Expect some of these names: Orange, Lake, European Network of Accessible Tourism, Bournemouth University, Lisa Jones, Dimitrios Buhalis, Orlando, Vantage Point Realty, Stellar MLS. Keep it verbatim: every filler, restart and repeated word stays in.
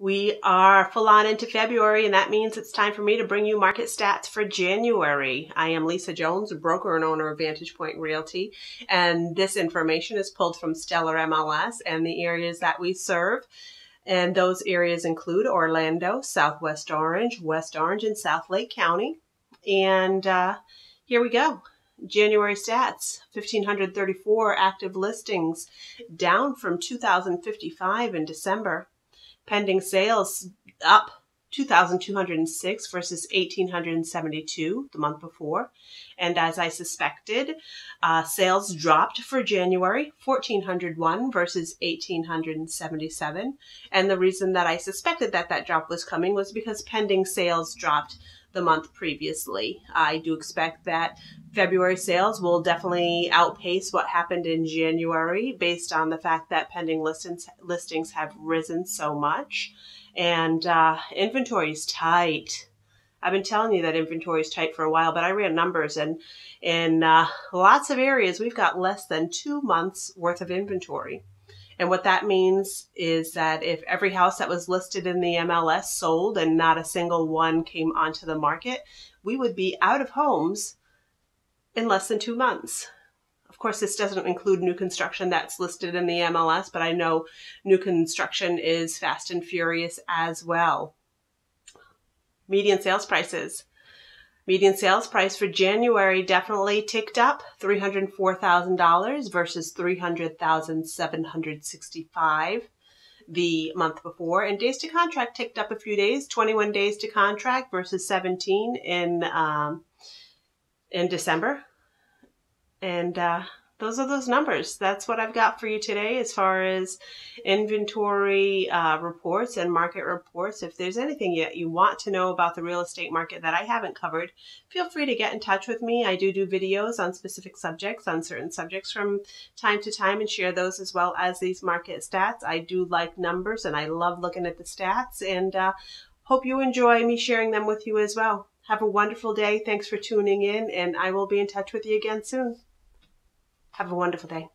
We are full on into February, and that means it's time for me to bring you market stats for January. I am Lisa Jones, broker and owner of Vantage Point Realty, and this information is pulled from Stellar M L S and the areas that we serve. And those areas include Orlando, Southwest Orange, West Orange, and South Lake County. And uh, here we go. January stats, one thousand five hundred thirty-four active listings, down from two thousand fifty-five in December. Pending sales up two thousand two hundred six versus one thousand eight hundred seventy-two the month before. And as I suspected, uh, sales dropped for January, one thousand four hundred one versus one thousand eight hundred seventy-seven. And the reason that I suspected that that drop was coming was because pending sales dropped the month previously. I do expect that February sales will definitely outpace what happened in January based on the fact that pending listings listings have risen so much. And uh, inventory is tight. I've been telling you that inventory is tight for a while, but I ran numbers, and in uh, lots of areas we've got less than two months worth of inventory. And what that means is that if every house that was listed in the M L S sold and not a single one came onto the market, we would be out of homes in less than two months. Of course, this doesn't include new construction that's listed in the M L S, but I know new construction is fast and furious as well. Median sales prices. Median sales price for January definitely ticked up, three hundred four thousand dollars versus three hundred thousand seven hundred sixty-five dollars the month before. And days to contract ticked up a few days, twenty-one days to contract versus seventeen in um, in December. And uh, those are those numbers. That's what I've got for you today as far as inventory uh, reports and market reports. If there's anything yet you want to know about the real estate market that I haven't covered, feel free to get in touch with me. I do do videos on specific subjects, on certain subjects from time to time, and share those as well as these market stats. I do like numbers, and I love looking at the stats, and uh, hope you enjoy me sharing them with you as well. Have a wonderful day. Thanks for tuning in, and I will be in touch with you again soon. Have a wonderful day.